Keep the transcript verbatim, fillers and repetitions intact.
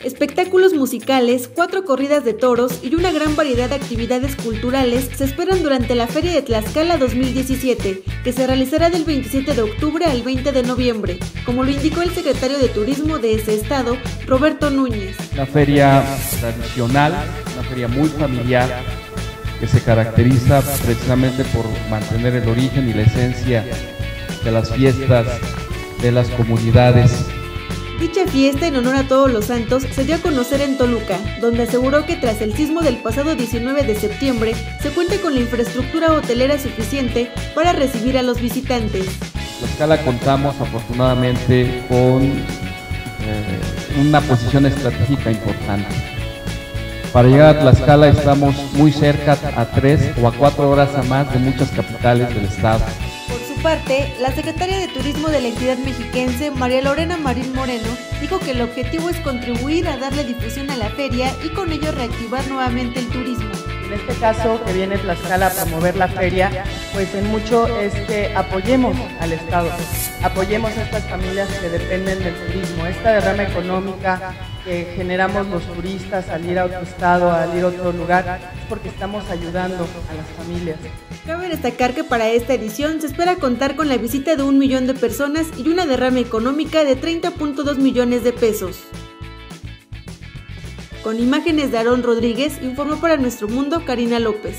Espectáculos musicales, cuatro corridas de toros y una gran variedad de actividades culturales se esperan durante la Feria de Tlaxcala dos mil diecisiete, que se realizará del veintisiete de octubre al veinte de noviembre, como lo indicó el secretario de Turismo de ese estado, Roberto Núñez. Una feria tradicional, una feria muy familiar, que se caracteriza precisamente por mantener el origen y la esencia de las fiestas de las comunidades. Dicha fiesta en honor a todos los santos se dio a conocer en Toluca, donde aseguró que tras el sismo del pasado diecinueve de septiembre se cuenta con la infraestructura hotelera suficiente para recibir a los visitantes. En Tlaxcala contamos afortunadamente con eh, una posición estratégica importante. Para llegar a Tlaxcala estamos muy cerca a tres o a cuatro horas a más de muchas capitales del estado. Parte, la secretaria de Turismo de la entidad mexiquense, María Lorena Marín Moreno, dijo que el objetivo es contribuir a darle difusión a la feria y con ello reactivar nuevamente el turismo. En este caso, que viene Tlaxcala a promover la feria, pues en mucho es que apoyemos al estado, apoyemos a estas familias que dependen del turismo, esta derrama económica que generamos los turistas al ir a otro estado, al ir a otro lugar, es porque estamos ayudando a las familias. Cabe destacar que para esta edición se espera contar con la visita de un millón de personas y una derrama económica de treinta punto dos millones de pesos. Con imágenes de Aarón Rodríguez, informó para Nuestro Mundo Karina López.